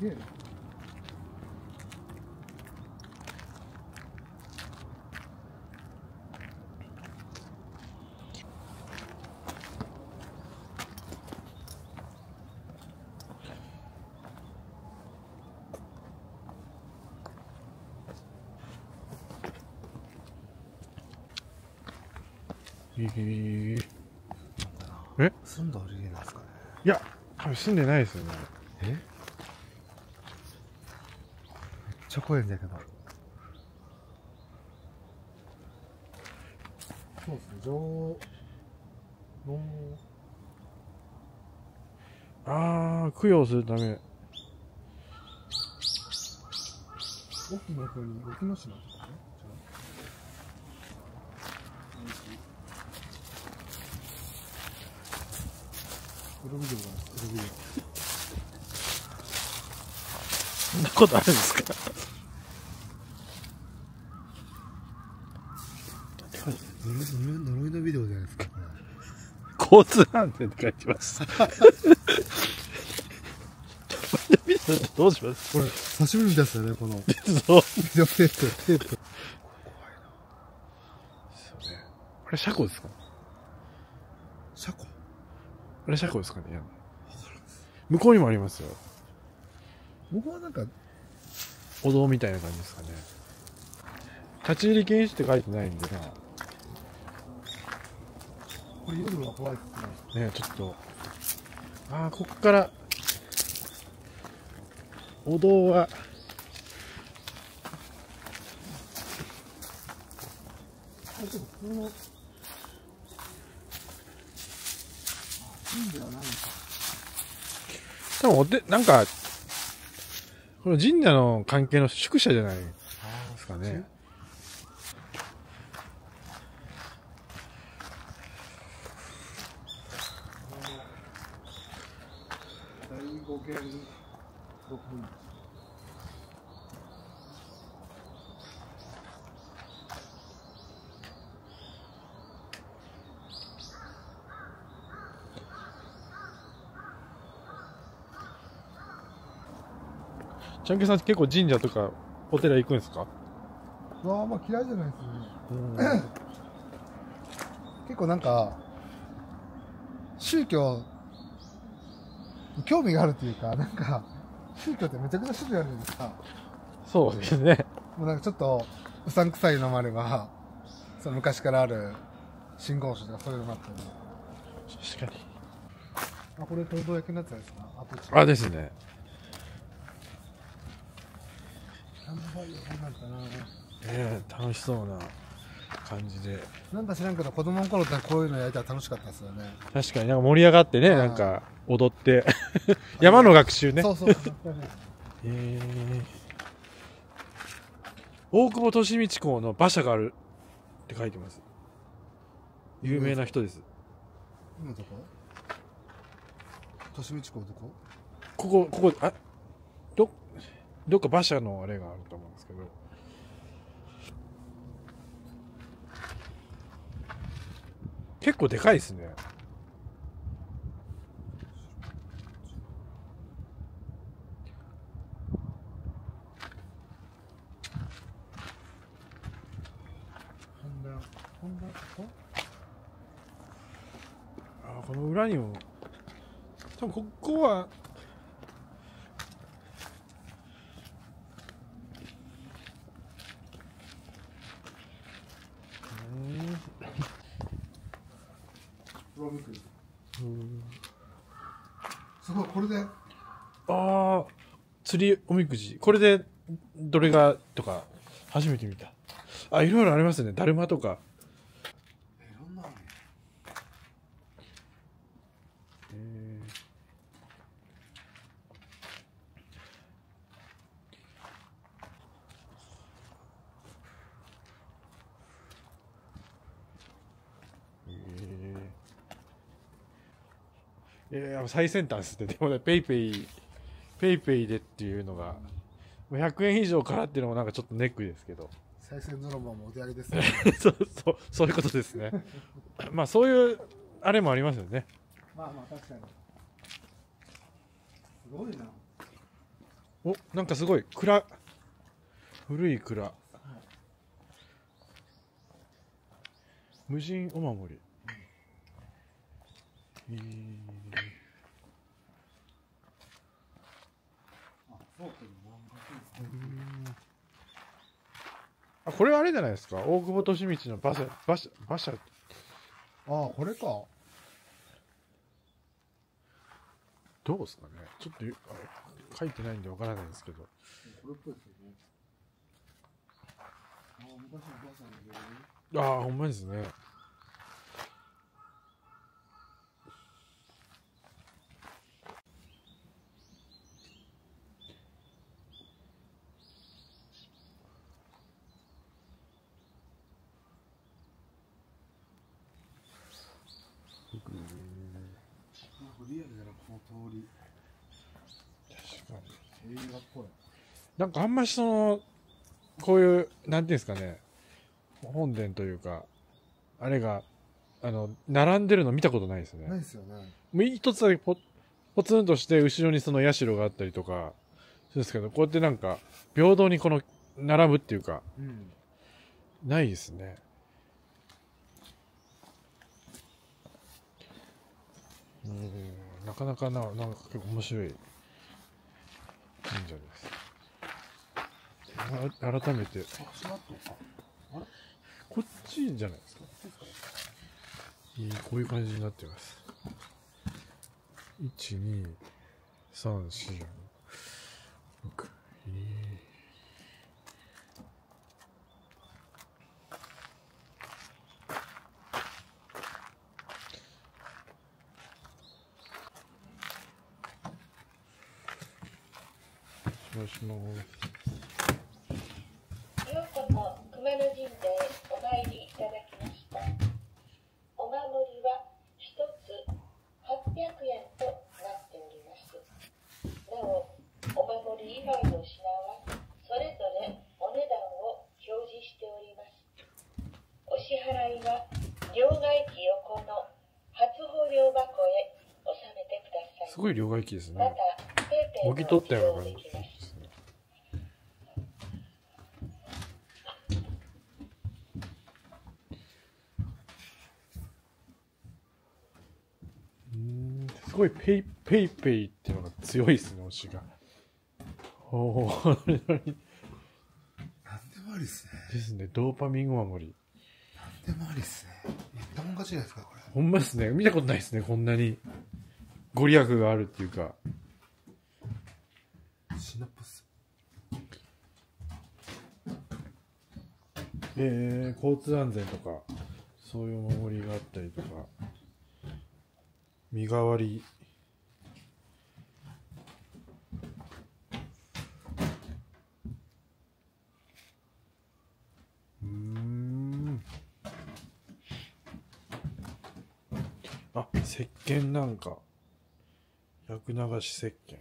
げえな。え、住んだおりなんですかね。いや、多分住んでないですよね。え？めっちゃ怖いんだけど。そうですね。ああ、供養するため。沖の国、沖の島ですかね。そんなことあるんですか。呪いのビデオじゃないですか。交通安全って書いてます。どうします。これ久しぶりみたいですよね、この。そう。ビデオテープ、テープ。怖いな。それ。これ車庫ですか。車庫。あれ車庫ですかね。向こうにもありますよ。僕はなんかお堂みたいな感じですかね。立ち入り禁止って書いてないんでな。これ夜は怖いっすね。ねえ、ちょっとああ、ここからお堂は普通の。でもおでなんかこの神社の関係の宿舎じゃないですかね。ちゃんけんさん、結構神社とかお寺行くんですか？わあ、まあ嫌いじゃないですね。結構なんか宗教興味があるというか、なんか宗教ってめちゃくちゃ種類あるんですか。そうですね。もうなんかちょっとうさんくさいのもあれば、その昔からある信号書とかそういうのもあったり。確かに。あ、これ糖度焼きになったやつな。あ、ですね。楽しそうな感じで、なんか知らんけど子供の頃ってこういうのやりたら楽しかったですよね。確かになんか盛り上がってね、なんか踊って山の学習ね。そうそう。大久保利通公の馬車があるって書いてます。有名な人です。今どこ？利通公どこ？ここあ、どっか馬車のあれがあると思うんですけど。結構でかいですね。あ、この裏にも多分ここは。すごい、これで。ああ、釣りおみくじ、これでどれがとか初めて見た。あ、いろいろありますね。だるまとか。いろんなの。最先端ですね。でもね、ペイペイでっていうのが、100円以上からっていうのもなんかちょっとネックですけど。最先ドラマもお手上げですね。そういうことですね。まあそういうあれもありますよね。まあまあ確かに。すごいな。お、なんかすごい蔵、古い蔵、はい、無人お守り、あ、これはあれじゃないですか、大久保利通の馬車。ああ、これか。どうですかね、ちょっと書いてないんでわからないですけど。これっぽいですよね。ああ、昔の馬車の上に。ああ、ほんまですね。なんかあんまりそのこういうなんていうんですかね、本殿というかあれが並んでるの見たことないですね。ないですよね。もう一つだけポツンとして後ろにその社があったりとかそうですけど、こうやってなんか平等にこの並ぶっていうか、うん、ないですね。うん、なかなかなんか結構面白い神社です。改めて。あれこっちじゃないですか。こういう感じになってます。1、2、3、4、5、6。ようこそ熊野神社へお参りいただきました。お守りは1つ800円となっております。なお、お守り以外の品はそれぞれお値段を表示しております。お支払いは両替機横の初保領箱へ納めてください。すごい両替機ですね。また、もぎ取ったような感じ。すごいペイっていうのが強いですね、推しが。おお、何でもありですね。ですね、ドーパミンお守り。何でもありですね。言ったもん勝ちじゃないですか、これ。ほんまですね、見たことないですね、こんなに。ご利益があるっていうか。シナプス。交通安全とか、そういうお守りがあったりとか。身代わりあ、石鹸なんか薬流し石鹸。